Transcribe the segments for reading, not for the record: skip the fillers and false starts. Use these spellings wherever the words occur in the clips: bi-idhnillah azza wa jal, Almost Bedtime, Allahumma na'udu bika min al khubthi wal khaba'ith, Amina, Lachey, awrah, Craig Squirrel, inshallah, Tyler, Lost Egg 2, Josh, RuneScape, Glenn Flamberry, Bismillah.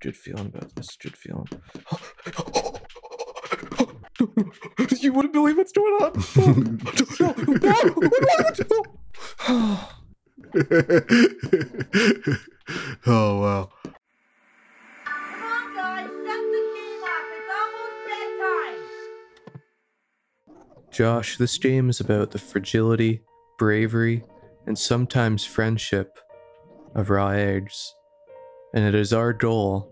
good feeling about this. Good feeling. You wouldn't believe what's going on. Oh, wow. Come on, guys. Set the game off. It's almost bedtime. Josh, this game is about the fragility, bravery, and sometimes friendship of raw eggs. And it is our goal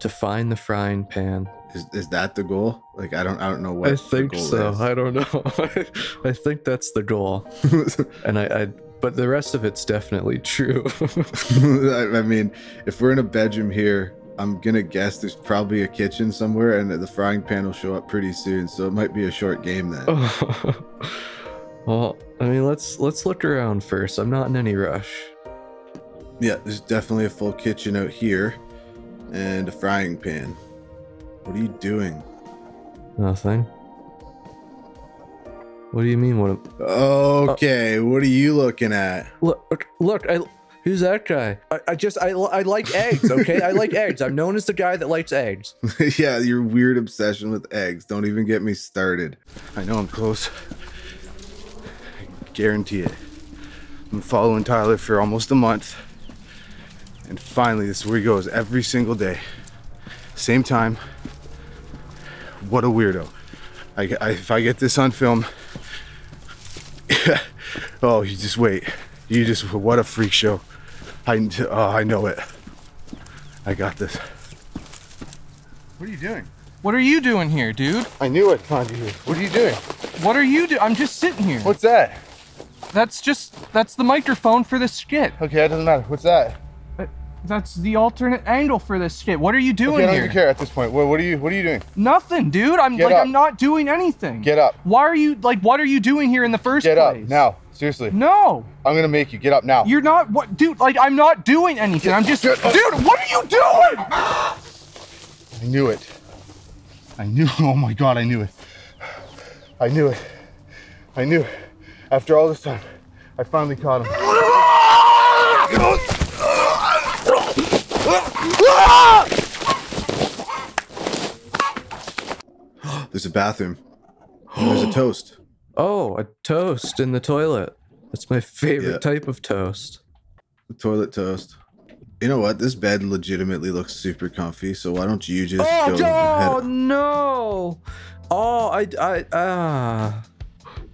to find the frying pan. Is that the goal? Like, I don't know what I think the goal so. Is. I don't know. I think that's the goal. And but the rest of it's definitely true. I mean, if we're in a bedroom here, I'm gonna guess there's probably a kitchen somewhere, and the frying pan will show up pretty soon. So it might be a short game then. Well, I mean, let's look around first. I'm not in any rush. Yeah, there's definitely a full kitchen out here, and a frying pan. What are you doing? Nothing. What do you mean? What? Okay, what are you looking at? Look! Who's that guy? I like eggs. Okay, I like eggs. I'm known as the guy that likes eggs. Yeah, your weird obsession with eggs. Don't even get me started. I know I'm close. I guarantee it. I've been following Tyler for almost a month. And finally, this is where he goes every single day. Same time. What a weirdo. If I get this on film... Oh, you just wait. You just... What a freak show. I know it. I got this. What are you doing? What are you doing here, dude? I knew I'd find you. What are you doing? What are you doing? I'm just sitting here. What's that? That's the microphone for this skit. Okay, that doesn't matter. What's that? That's the alternate angle for this skit. What are you doing here? I don't even care at this point. What are you doing? Nothing, dude. I'm not doing anything. Get up. Why are you what are you doing here in the first place? Get up now. Seriously. No. I'm gonna make you get up now. You're not dude, I'm not doing anything. I'm just dude, what are you doing? I knew it. Oh my god, I knew it. I knew it. After all this time, I finally caught him. There's a bathroom. There's a toast. Oh, a toast in the toilet. That's my favorite type of toast. The toilet toast. You know what? This bed legitimately looks super comfy, so why don't you just go ahead? Oh, no. Oh,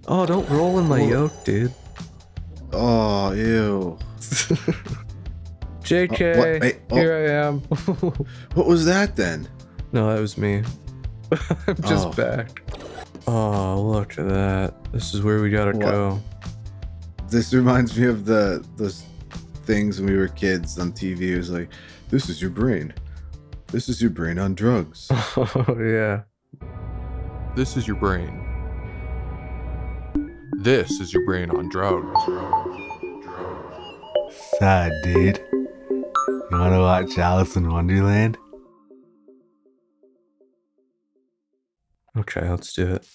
Oh, don't roll in my yolk, dude. Oh, ew. JK, here I am. What was that then? No, that was me. I'm just back. Oh, look at that. This is where we gotta go. This reminds me of those things when we were kids on TV. It was like, this is your brain. This is your brain on drugs. Oh, yeah. This is your brain. This is your brain on drugs. Sad, dude. You want to watch Alice in Wonderland? Okay, let's do it.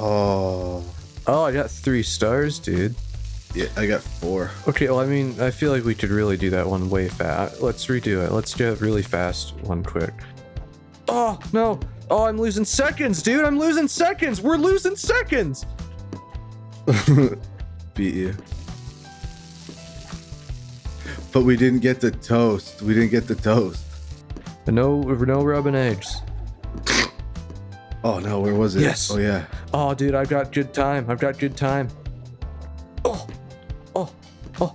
Oh, I got 3 stars, dude. Yeah, I got 4. Okay, well, I mean, I feel like we could really do that one way fast. Let's redo it. Let's do it really fast, one quick. Oh, no. Oh, I'm losing seconds, dude. I'm losing seconds. We're losing seconds. Beat you. But we didn't get the toast. We didn't get the toast. No rubbing eggs. Oh no, where was it? Yes. Oh yeah. Oh dude, I've got good time. I've got good time. Oh, oh, oh,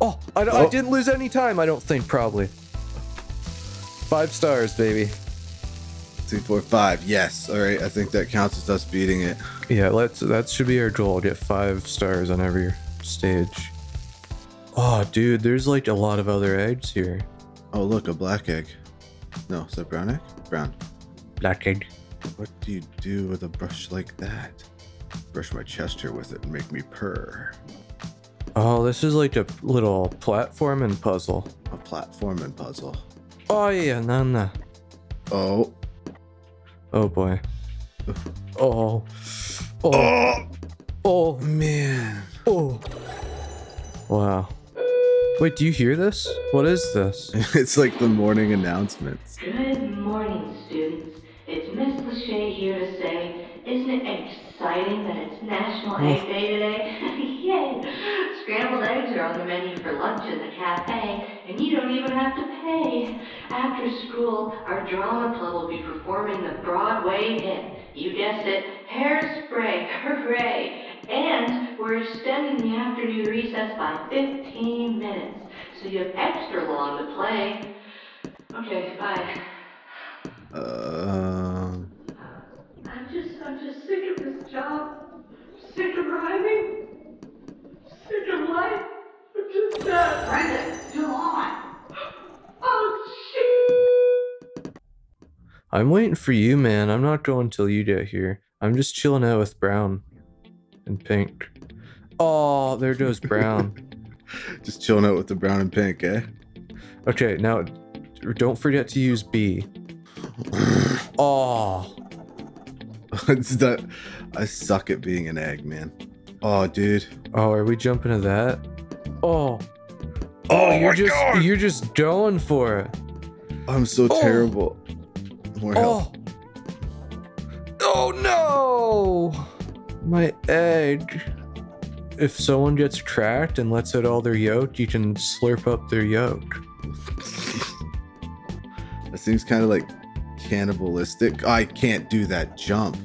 oh! I didn't lose any time. I don't think probably. 5 stars, baby. 2, 4, 5. Yes. All right. I think that counts as us beating it. Yeah. That should be our goal. Get 5 stars on every stage. Oh, dude, there's like a lot of other eggs here. Oh, look, a black egg. No, is that brown egg? Brown. Black egg. What do you do with a brush like that? Brush my chest here with it and make me purr. Oh, this is like a little platform and puzzle. A platform and puzzle. Oh, yeah, nana. Oh. Oh, boy. Oh. Oh. Oh, man. Oh. Wow. Wait, do you hear this? What is this? It's like the morning announcements. Good morning, students. It's Miss Lachey here to say, isn't it exciting that it's National Egg Day today? Yay! Scrambled eggs are on the menu for lunch in the cafe, and you don't even have to pay. After school, our drama club will be performing the Broadway hit. You guessed it, Hairspray. Hooray! And we're extending the afternoon recess by 15 minutes, so you have extra long to play. Okay, bye. I'm just sick of this job. Sick of rhyming. Sick of life. I'm just sad. Brenda, do on. Oh, shit. I'm waiting for you, man. I'm not going till you get here. I'm just chilling out with Brown. And pink. Oh, there goes Brown. Just chilling out with the brown and pink, eh? Okay, now don't forget to use B. Oh. I suck at being an egg, man. Oh, dude. Oh, are we jumping to that? Oh. Oh, you're just going for it. I'm so terrible. More help. Oh, no. My egg. If someone gets cracked and lets out all their yolk, you can slurp up their yolk. That seems kind of like cannibalistic. I can't do that jump.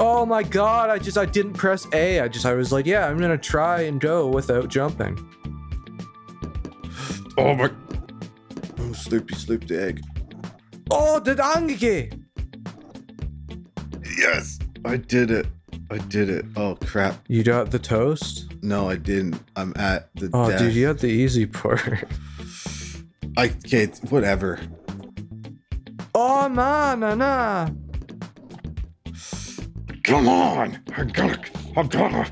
Oh my god, I didn't press A. I was like, yeah, I'm gonna try and go without jumping. Oh my. Oh, slurp the egg. Oh, the angige. Yes. I did it. Oh, crap. You got the toast? No, I didn't. I'm at the death. Dude, you got the easy part. I can't. Whatever. Oh, nah. Come on. I gotta.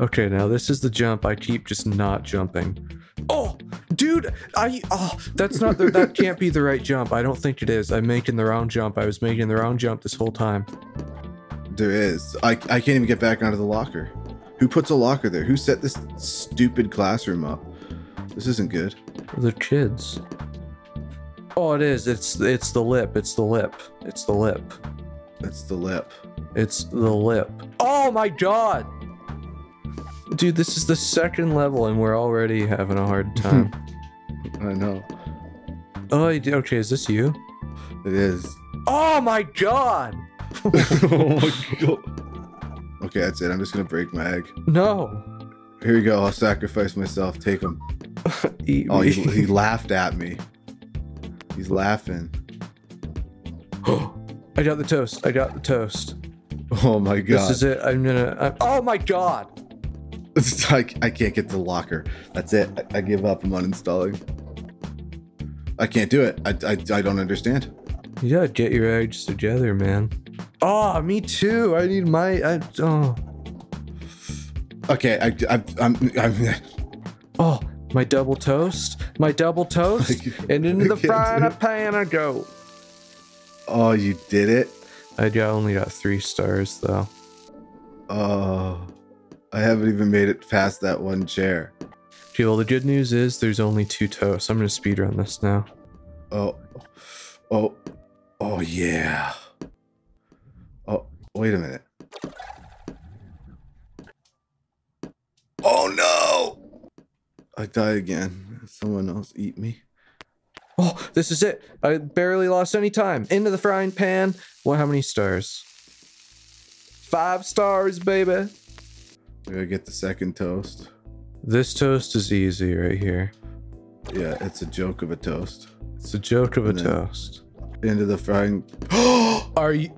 Okay, now this is the jump. I keep just not jumping. Oh, dude. That's not the, that can't be the right jump. I don't think it is. I'm making the wrong jump. I was making the wrong jump this whole time. There is. I can't even get back onto the locker. Who puts a locker there? Who set this stupid classroom up? This isn't good. The kids. Oh, it is. It's the lip. It's the lip. It's the lip. It's the lip. It's the lip. Oh my god! Dude, this is the second level and we're already having a hard time. I know. Oh, okay, is this you? It is. Oh my god! Oh my god. Okay, that's it. I'm just gonna break my egg. No. Here you go. I'll sacrifice myself. Take him. Eat me. He laughed at me. He's laughing. I got the toast. I got the toast. Oh my god. This is it. Oh my god. I can't get to the locker. That's it. I give up. I'm uninstalling. I can't do it. I don't understand. You gotta get your eggs together, man. Oh, me too. I need my. Okay, I'm. Oh, my double toast. My double toast. And into the frying pan I go. Oh, you did it. I only got 3 stars though. Oh, I haven't even made it past that one chair. Okay, well the good news is there's only 2 toasts. I'm gonna speedrun this now. Oh yeah. Oh, wait a minute. Oh no! I die again. Someone else eat me. Oh, this is it. I barely lost any time. Into the frying pan. Well, how many stars? 5 stars, baby. We gotta get the second toast. This toast is easy right here. Yeah, it's a joke of a toast. It's a joke of a toast. Into the frying. Are you?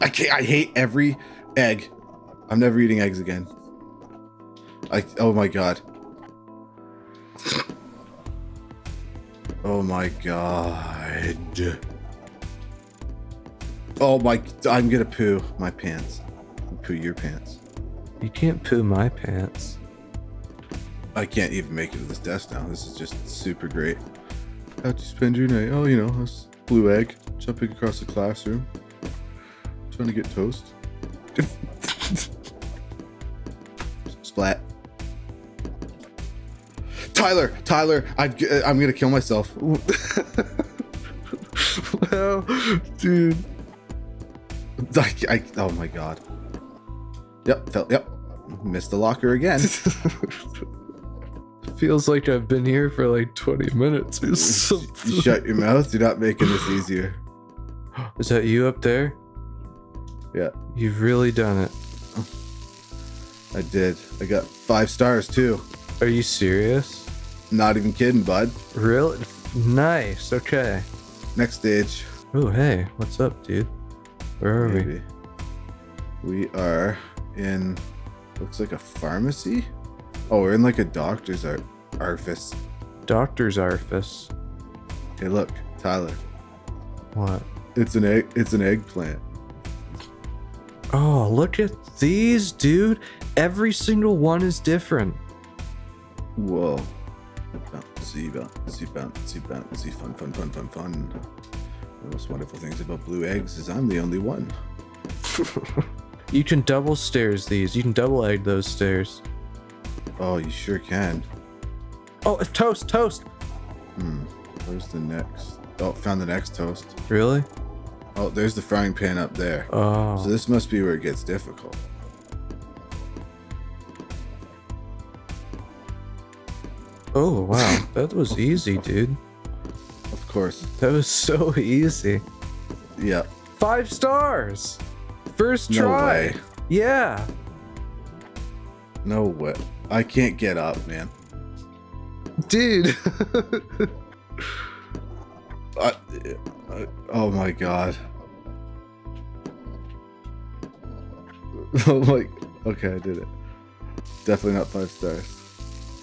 I can't. I hate every egg. I'm never eating eggs again. Oh my god. Oh my god. Oh my. I'm gonna poo my pants. I'll poo your pants. You can't poo my pants. I can't even make it to this desk now. This is just super great. How'd you spend your night? Oh, you know, blue egg. Jumping across the classroom. Trying to get toast. Splat. Tyler! Tyler! I'm gonna kill myself. Well, dude. Oh my god. Yep, yep. Missed the locker again. Feels like I've been here for like 20 minutes or something. Shut your mouth. You're not making this easier. Is that you up there? Yeah. You've really done it. I did. I got 5 stars too. Are you serious? Not even kidding, bud. Really? Nice. Okay. Next stage. Oh, hey. What's up, dude? Where are we? We are in... Looks like a pharmacy? Oh, we're in like a doctor's artifice. Doctor's artifice? Hey, look. Tyler. What? It's an egg. It's an eggplant. Oh, look at these, dude. Every single one is different. Whoa. Bouncy, bouncy, bouncy, bouncy. Fun, fun, fun, fun, fun. The most wonderful things about blue eggs is I'm the only one. You can double stairs these. You can double egg those stairs. Oh, you sure can. Oh, it's toast, toast. Where's the next? Oh, found the next toast. Really? Oh, there's the frying pan up there. Oh. So this must be where it gets difficult. Oh, wow. That was easy, dude. Of course. That was so easy. Yeah. 5 stars. First try. No way. Yeah. No way. I can't get up, man. Dude. Oh my god. I'm like, okay, I did it. Definitely not 5 stars.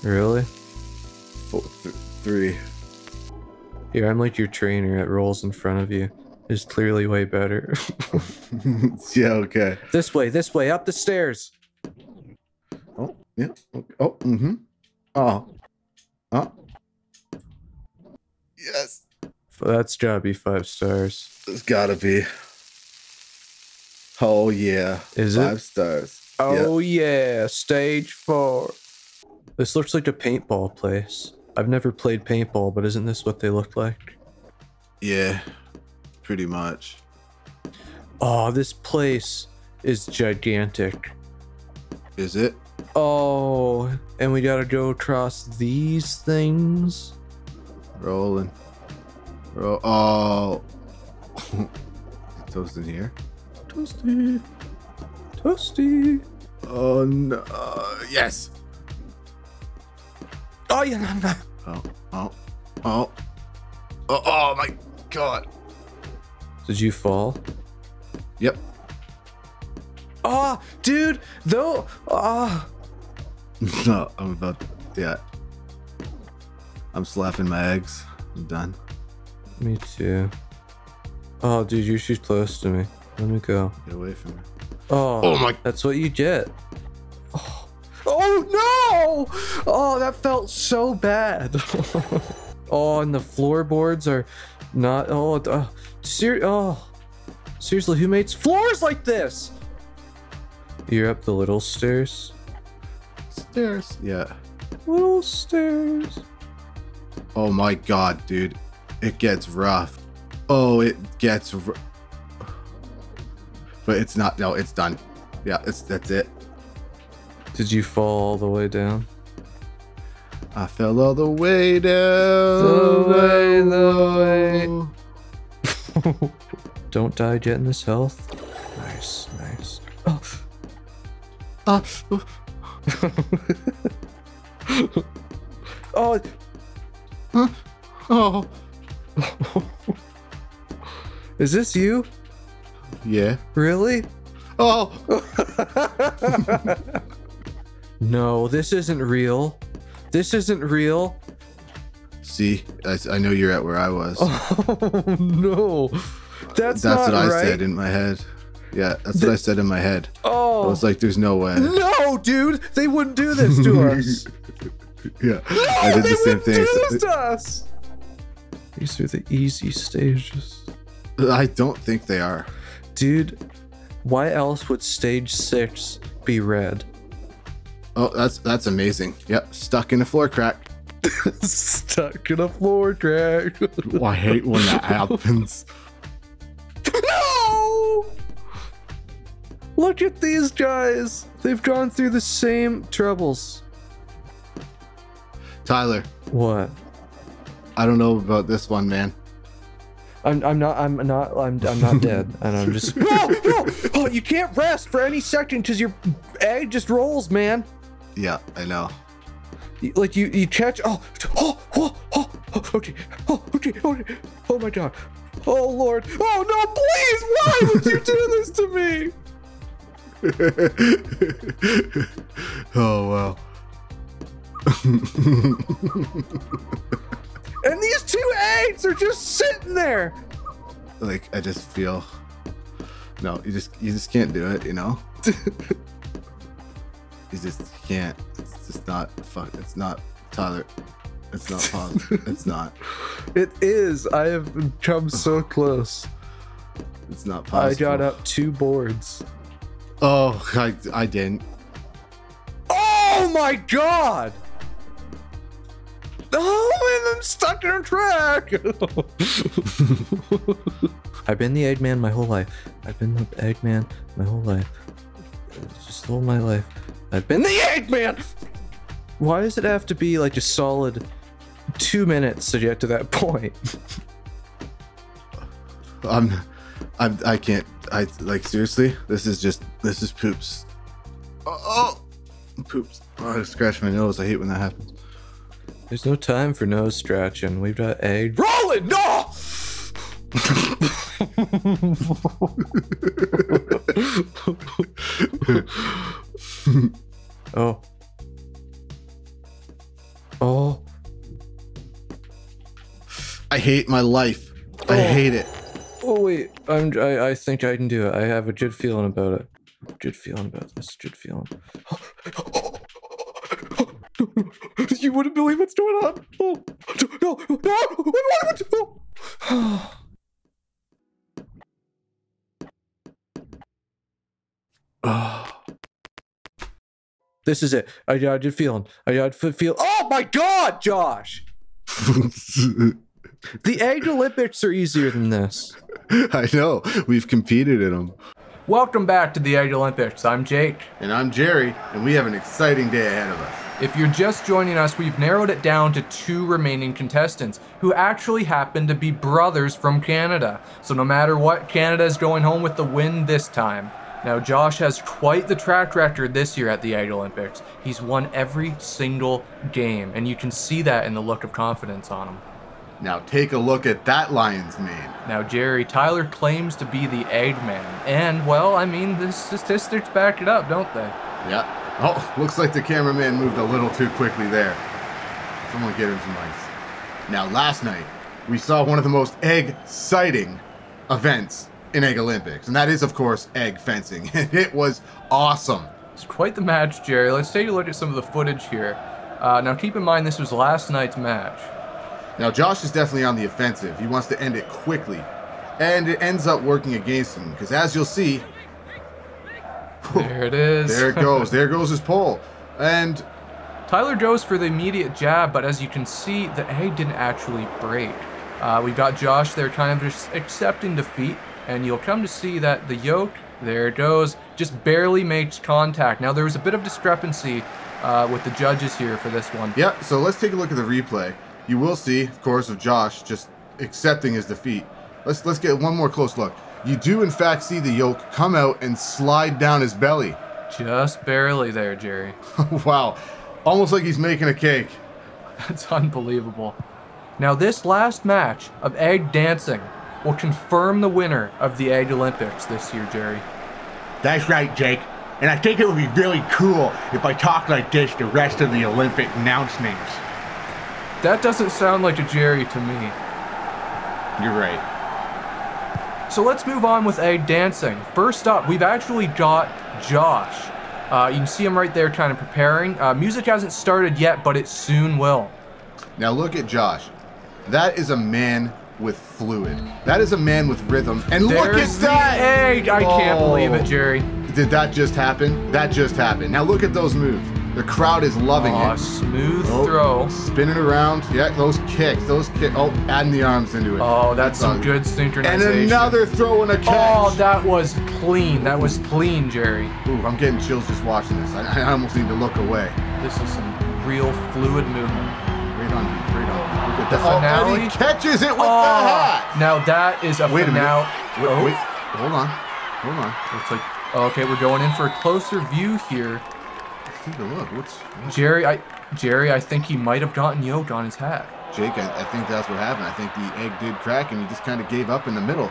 Really? 4, 3. Here, I'm like your trainer that rolls in front of you. Is clearly way better. Yeah, okay. This way, up the stairs. Oh, yeah. Okay. Oh, mm-hmm. Oh. Oh. Yes. That's gotta be 5 stars. It's gotta be. Oh yeah. Is it? 5 stars. Oh yeah. Stage 4. This looks like a paintball place. I've never played paintball, but isn't this what they look like? Yeah, pretty much. Oh, this place is gigantic. Is it? Oh, and we gotta go across these things. Rolling. Oh, toast in here. Toasty, toasty. Oh no! Yes. Oh yeah, no, no. Oh my god! Did you fall? Yep. Oh, dude, though. Oh. No, I'm about. Yeah. I'm slapping my eggs. I'm done. Me too. Oh, dude, you're too close to me. Let me go. Get away from me. Oh, oh my! That's what you get. Oh, oh no! Oh, that felt so bad. Oh, and the floorboards are not. Oh, seriously, who makes floors like this? You're up the little stairs. Stairs. Yeah. Little stairs. Oh my god, dude. It gets rough. Oh, it gets rough. But it's not. No, it's done. Yeah, that's it. Did you fall all the way down? I fell all the way down. The way. Don't die getting this health. Nice, nice. Oh. Oh. Huh? Oh. Is this you? Yeah. Really? Oh. No, this isn't real. This isn't real. See, I know you're at where I was. Oh no, that's what I said in my head. Yeah, that's what I said in my head. Oh, I was like, there's no way. No, dude, they wouldn't do this to us. Yeah, no, I did the same thing. Do this to us. These are the easy stages. I don't think they are. Dude, Why else would stage 6 be red? Oh, that's amazing. Yep, stuck in a floor crack. Stuck in a floor crack. Oh, I hate when that happens. No! Look at these guys. They've gone through the same troubles. Tyler. What? I don't know about this one, man. I'm not dead, and I'm just no! Oh, you can't rest for any second because your egg just rolls, man. Yeah, I know. Like you catch oh okay, oh okay, okay, oh my god, oh lord, oh no, please, why would you do this to me? Oh wow. And these two eggs are just sitting there. Like I just feel no, you just can't do it, you know. You just can't. It's just not fuck. It's not Tyler. It's not fun. It's not. It is. I have come so close. It's not possible. I got up 2 boards. Oh, I didn't. Oh my god! Oh, and I'm stuck in a track. I've been the Eggman my whole life. I've been the Eggman my whole life. Just all my life. I've been the Eggman! Why does it have to be like a solid 2 minutes to get to that point? I can't, I like seriously, this is poops. Oh, poops. Oh, I scratched my nose. I hate when that happens. There's no time for nose scratching. We've got egg rolling. No! Oh. Oh. I hate my life. Oh. I hate it. Oh wait, I think I can do it. I have a good feeling about it. Good feeling about this. Good feeling. You wouldn't believe what's going on. Oh. No. Oh. This is it. I got a good feeling. I got a feel. Oh my god, Josh! The egg Olympics are easier than this. I know. We've competed in them. Welcome back to the Egg Olympics. I'm Jake. And I'm Jerry, and we have an exciting day ahead of us. If you're just joining us, we've narrowed it down to 2 remaining contestants who actually happen to be brothers from Canada. So no matter what, Canada is going home with the win this time. Now, Josh has quite the track record this year at the Egg Olympics. He's won every single game, and you can see that in the look of confidence on him. Now, take a look at that lion's mane. Now, Jerry, Tyler claims to be the Eggman, and, well, I mean, the statistics back it up, don't they? Yeah. Oh, looks like the cameraman moved a little too quickly there. Someone get him some ice. Now, last night, we saw one of the most egg-citing events in Egg Olympics, and that is, of course, egg fencing. It was awesome. It's quite the match, Jerry. Let's take a look at some of the footage here. Now, keep in mind, this was last night's match. Now, Josh is definitely on the offensive. He wants to end it quickly, and it ends up working against him, because as you'll see... There it is. There it goes. There goes his pole. And... Tyler goes for the immediate jab, but as you can see, the egg didn't actually break. We've got Josh there kind of just accepting defeat. And you'll come to see that the yolk, there it goes, just barely makes contact. Now, there was a bit of discrepancy with the judges here for this one. Yep, so let's take a look at the replay. You will see, of course, of Josh just accepting his defeat. Let's get one more close look. You do, in fact, see the yolk come out and slide down his belly. Just barely there, Jerry. Wow, almost like he's making a cake. That's unbelievable. Now, this last match of egg dancing will confirm the winner of the Egg Olympics this year, Jerry. That's right, Jake. And I think it would be really cool if I talked like this the rest of the Olympic announcements. That doesn't sound like a Jerry to me. You're right. So let's move on with egg dancing. First up, we've actually got Josh. You can see him right there kind of preparing. Music hasn't started yet, but it soon will. Now look at Josh. That is a man with fluid. That is a man with rhythm. And look at that! Egg. I can't believe it, Jerry. Did that just happen? That just happened. Now look at those moves. The crowd is loving it. Smooth throw. Spinning around. Yeah, those kicks. Oh, adding the arms into it. Oh, that's some good synchronization. And another throw and a catch. Oh, that was clean. That was clean, Jerry. Ooh, I'm getting chills just watching this. I almost need to look away. This is some real fluid movement. Right on, right on. Look at the finale. And he catches it with the hat. Now that is a finale. Wait, hold on. Hold on. It's like, okay, we're going in for a closer view here. Look, what's Jerry, I think he might have gotten yoked on his hat. Jake, I think that's what happened. I think the egg did crack and he just kind of gave up in the middle.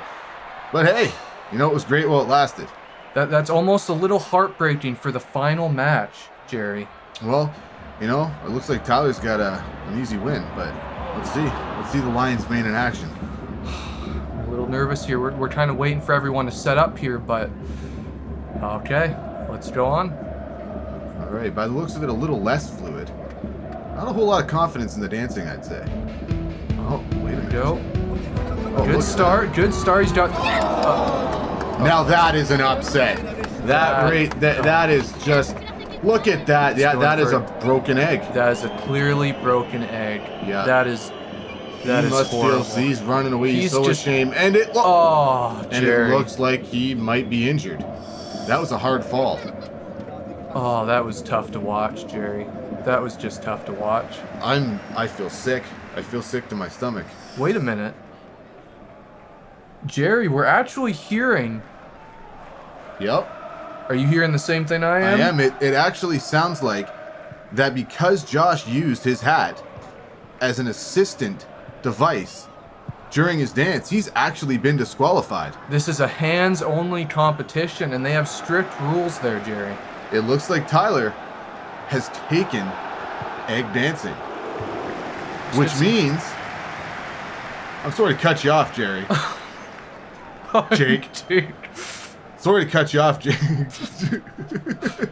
But hey, you know, it was great while it lasted. That's almost a little heartbreaking for the final match, Jerry. Well, you know, it looks like Tyler's got an easy win, but let's see. Let's see the Lions main in action. I'm a little nervous here. We're kind of waiting for everyone to set up here, but okay, let's go on. All right, by the looks of it, a little less fluid. Not a whole lot of confidence in the dancing, I'd say. Oh, wait a minute. Go. Oh, good start. Good start. He's done. Now that is an upset. That is just. Look at that. Yeah, that is a broken egg. That is a clearly broken egg. Yeah. That is. He must feel he's running away. He's so ashamed. And it. Oh, and Jerry. It looks like he might be injured. That was a hard fall. Oh, that was tough to watch, Jerry. That was just tough to watch. I feel sick. I feel sick to my stomach. Wait a minute. Jerry, we're actually hearing. Yep. Are you hearing the same thing I am? I am. It actually sounds like that because Josh used his hat as an assistant device during his dance, he's actually been disqualified. This is a hands-only competition, and they have strict rules there, Jerry. It looks like Tyler has taken egg dancing, which means I'm sorry to cut you off, Jerry. Jake. Jake. Sorry to cut you off, Jake.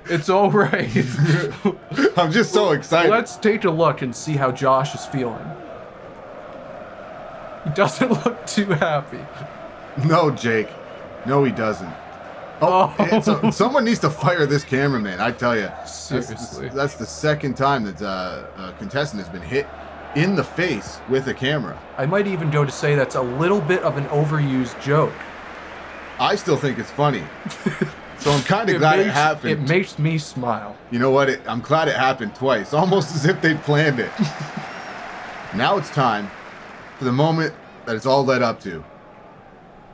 It's all right. I'm just so excited. Let's take a look and see how Josh is feeling. He doesn't look too happy. No, Jake. No, he doesn't. Oh, someone needs to fire this cameraman, I tell you. Seriously. That's the second time that a contestant has been hit in the face with a camera. I might even go to say that's a little bit of an overused joke. I still think it's funny. So I'm kind of glad it happened. It makes me smile. You know what? I'm glad it happened twice, almost as if they planned it. Now it's time for the moment that it's all led up to.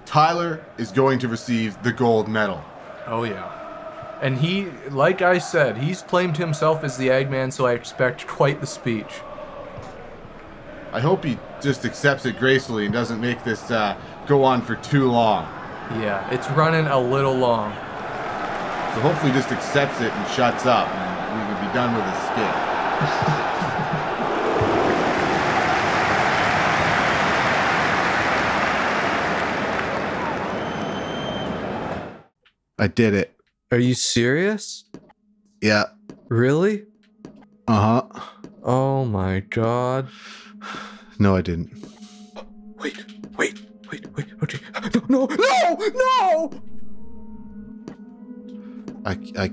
Tyler is going to receive the gold medal. Oh, yeah. And he, like I said, he's claimed himself as the Eggman, so I expect quite the speech. I hope he just accepts it gracefully and doesn't make this go on for too long. Yeah, it's running a little long. So hopefully he just accepts it and shuts up, and we would be done with his skit. I did it. Are you serious? Yeah. Really? Uh-huh. Oh my god. No, I didn't. Wait. Okay. No! I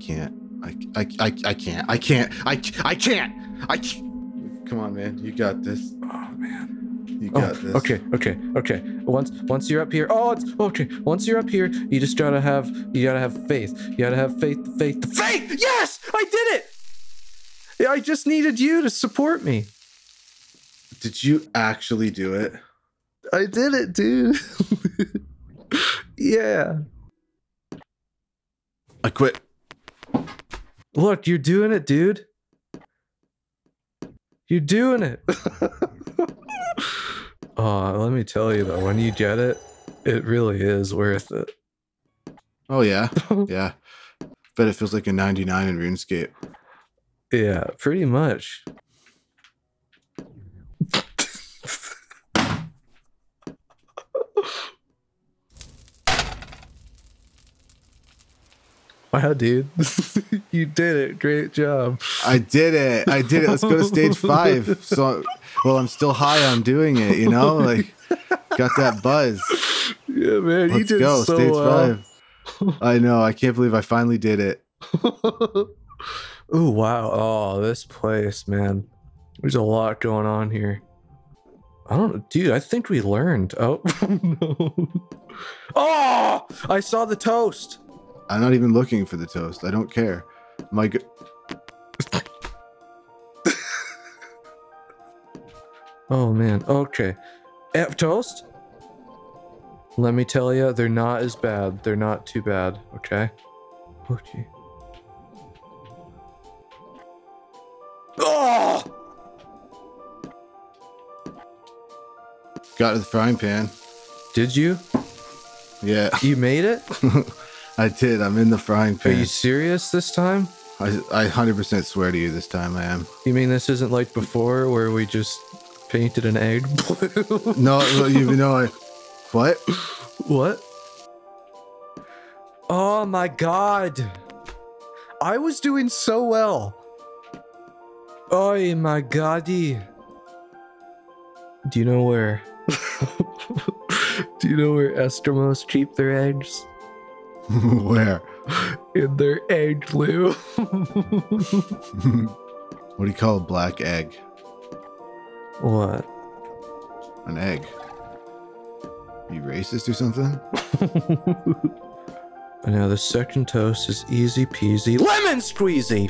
can't. Come on, man. You got this. Oh, man. You got this. Okay. Once you're up here, Once you're up here, you just gotta have, faith. You gotta have faith. Yes, I did it. I just needed you to support me. Did you actually do it? I did it, dude. Yeah. I quit. Look, you're doing it, dude. You're doing it. Oh, let me tell you though, when you get it, it really is worth it. Oh yeah, yeah. Bet it feels like a 99 in RuneScape. Yeah, pretty much. Wow, dude. You did it. Great job. I did it. Let's go to stage 5. So, well, I'm still high on doing it, you know? Like, Got that buzz. Yeah, man. Let's go. So Stage five. I know. I can't believe I finally did it. Oh, wow. Oh, this place, man. There's a lot going on here. I don't know. Dude, I think we learned. Oh, no. Oh, I saw the toast. I'm not even looking for the toast. I don't care. My good. Oh, man. Okay. Toast? Let me tell you, they're not as bad. They're not too bad. Okay? Oh, gee. Oh! Got it in the frying pan. Did you? Yeah. You made it? I did. I'm in the frying pan. Are you serious this time? I 100% swear to you this time I am. You mean this isn't like before where we just... painted an egg blue? No, you know, what? What? Oh my god. I was doing so well. Oh my goddy. Do you know where? Do you know where Eskimos keep their eggs? Where? In their egg blue. What do you call a black egg? What? An egg. You racist or something? And now the second toast is easy peasy lemon squeezy.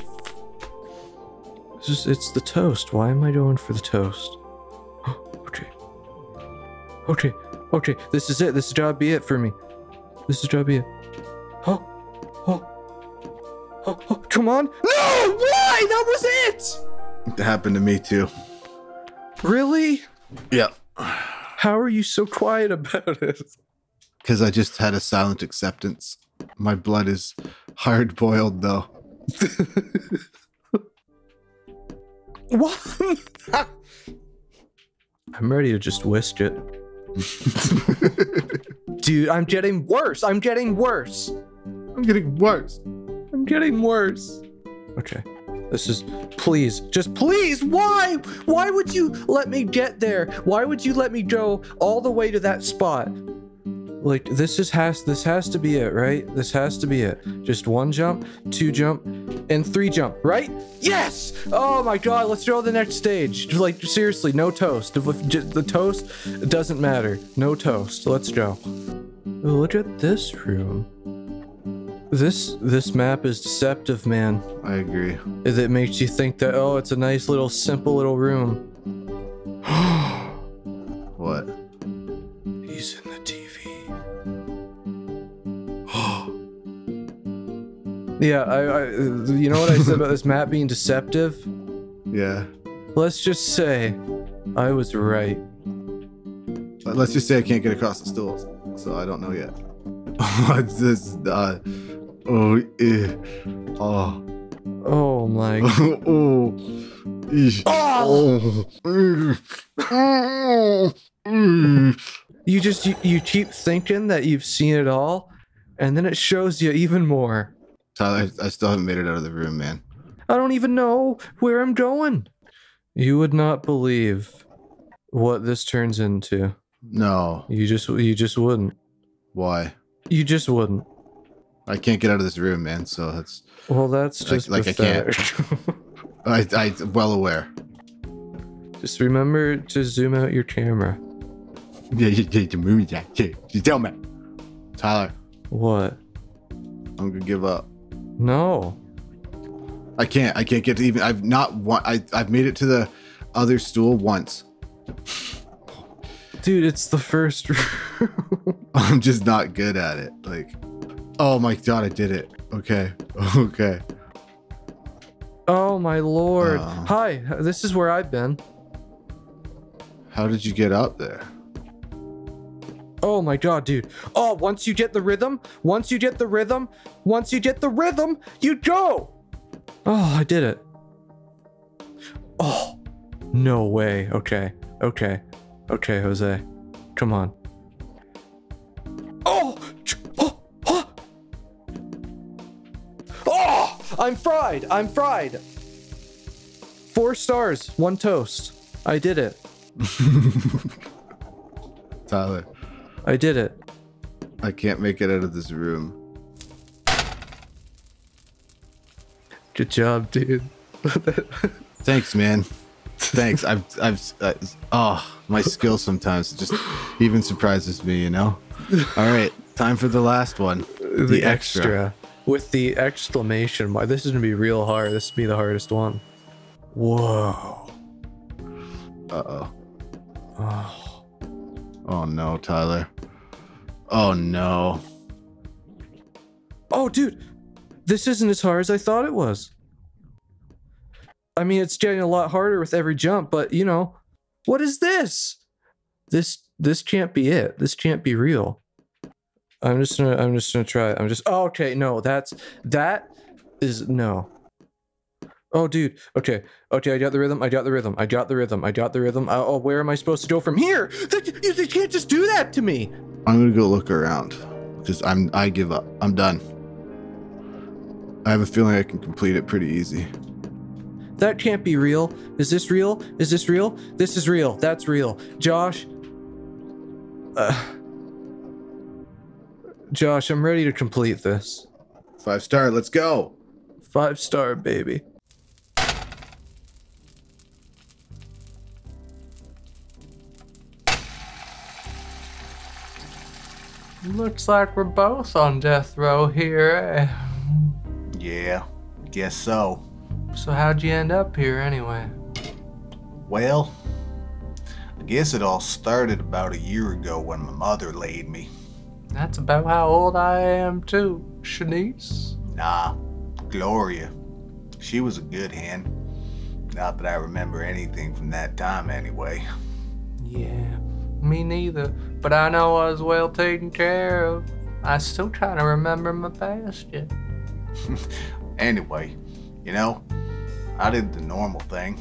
It's the toast. Why am I going for the toast? Okay. Okay. Okay. This is it. This is gotta be it for me. This is gotta be it. Oh. Oh. Oh. Oh. Come on. No! Why? That was it! It happened to me too. Really? Yeah. How are you so quiet about it? Because I just had a silent acceptance. My blood is hard-boiled, though. What? I'm ready to just whisk it. Dude, I'm getting worse. I'm getting worse. I'm getting worse. I'm getting worse. Okay. This is, please, just please, why? Why would you let me get there? Why would you let me go all the way to that spot? Like, this has to be it, right? This has to be it. Just one jump, two jump, and three jump, right? Yes! Oh my god, let's go to the next stage. Like, seriously, no toast. The toast doesn't matter. No toast. Let's go. Look at this room. This map is deceptive, man. I agree. It makes you think that, oh, it's a nice little, simple little room. What? He's in the TV. Yeah, I you know what I said about this map being deceptive? Yeah. Let's just say I was right. Let's just say I can't get across the stools, so I don't know yet. What's this? Oh, oh, oh my! Oh, oh. You keep thinking that you've seen it all, and then it shows you even more. Tyler, I still haven't made it out of the room, man. I don't even know where I'm going. You would not believe what this turns into. No, you just wouldn't. Why? You just wouldn't. I can't get out of this room, man. So that's that's just like I can't. I'm well aware. Just remember to zoom out your camera. Yeah, you take the movie jack too. You tell me, Tyler. What? I'm gonna give up. No. I can't. I can't get to even. I've not. I've made it to the other stool once. Dude, it's the first room. I'm just not good at it. Like, oh my god, I did it. Okay. Okay. Oh my lord. Hi, this is where I've been. How did you get up there? Oh my god, dude. Oh, once you get the rhythm, you go. Oh, I did it. Oh, no way. Okay. Okay. Okay, Jose. Come on. Oh! Oh! Oh! Oh! I'm fried! I'm fried! 4 stars, 1 toast. I did it. Tyler. I did it. I can't make it out of this room. Good job, dude. Thanks, man. Thanks. My skill sometimes just even surprises me, you know? All right. Time for the last one. The extra. With the exclamation mark. This is going to be real hard. This would be the hardest one. Whoa. Uh-oh. Oh. Oh, no, Tyler. Oh, no. Oh, dude. This isn't as hard as I thought it was. I mean, it's getting a lot harder with every jump, but, you know, what is this? This can't be it. This can't be real. I'm just gonna try it. Oh, okay, no, that is no. Oh, dude. Okay, I got the rhythm. Oh, where am I supposed to go from here? You can't just do that to me. I'm gonna go look around because I give up. I'm done. I have a feeling I can complete it pretty easy. That can't be real. Is this real? Is this real? This is real. That's real. Josh. Josh, I'm ready to complete this. 5-star, let's go. 5-star, baby. Looks like we're both on death row here. Yeah, guess so. So how'd you end up here anyway? Well, I guess it all started about a year ago when my mother laid me. That's about how old I am too, Shanice. Nah, Gloria. She was a good hen. Not that I remember anything from that time anyway. Yeah, me neither. But I know I was well taken care of. I still try to remember my basket. Anyway, you know, I did the normal thing.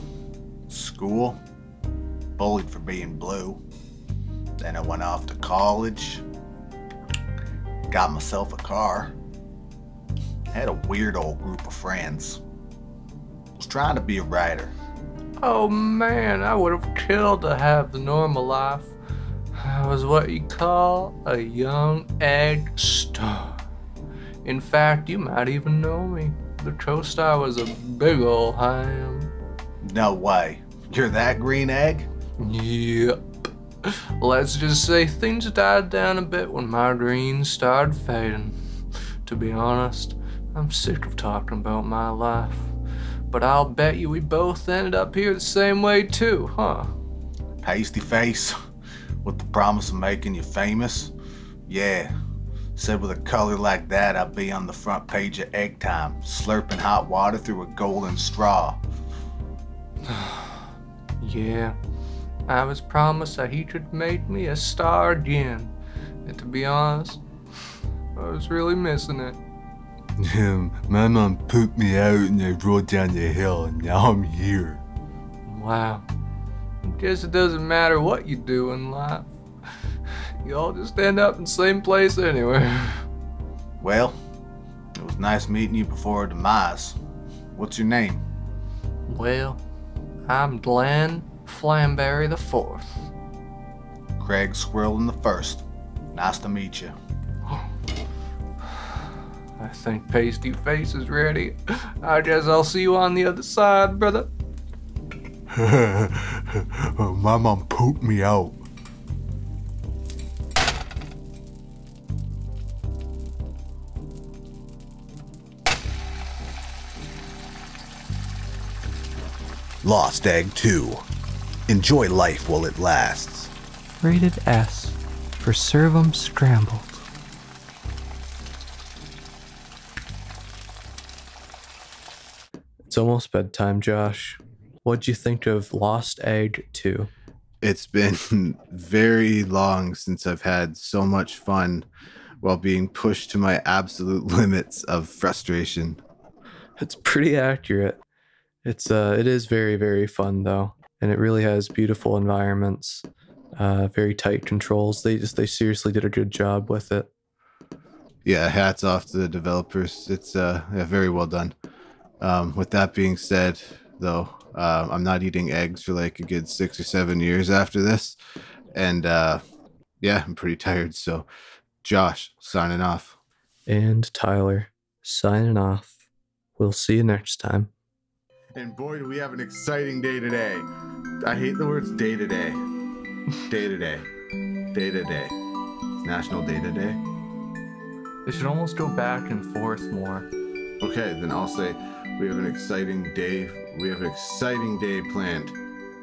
School, bullied for being blue. Then I went off to college. Got myself a car. Had a weird old group of friends. Was trying to be a writer. Oh man, I would have killed to have the normal life. I was what you call a young egg star. In fact, you might even know me. The co-star was a big old ham. No way. You're that green egg? Yep. Let's just say things died down a bit when my green started fading. To be honest, I'm sick of talking about my life. But I'll bet you we both ended up here the same way too, huh? Pasty face, with the promise of making you famous? Yeah, said with a color like that I'd be on the front page of Egg Time, slurping hot water through a golden straw. Yeah. I was promised that he could make me a star again. And to be honest, I was really missing it. My mom pooped me out and I rolled down the hill and now I'm here. Wow. I guess it doesn't matter what you do in life. You all just end up in the same place anyway. Well, it was nice meeting you before our demise. What's your name? Well, I'm Glenn Flamberry the 4th. Craig Squirrel in the 1st. Nice to meet you. I think Pasty Face is ready. I guess I'll see you on the other side, brother. My mom pooped me out. Lost Egg 2. Enjoy life while it lasts. Rated S for Serve 'em Scrambled. It's almost bedtime, Josh. What'd you think of Lost Egg 2? It's been very long since I've had so much fun while being pushed to my absolute limits of frustration. It's pretty accurate. It is very, very fun though. And it really has beautiful environments, very tight controls. They seriously did a good job with it. Yeah, hats off to the developers. It's yeah, very well done. With that being said, though, I'm not eating eggs for like a good 6 or 7 years after this, and Yeah, I'm pretty tired. So Josh signing off. And Tyler signing off. We'll see you next time. And boy, do we have an exciting day today. I hate the words day to day. Day to day. Day to day. It's National Day to Day. They should almost go back and forth more. Okay, then I'll say we have an exciting day. We have an exciting day planned.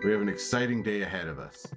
We have an exciting day ahead of us.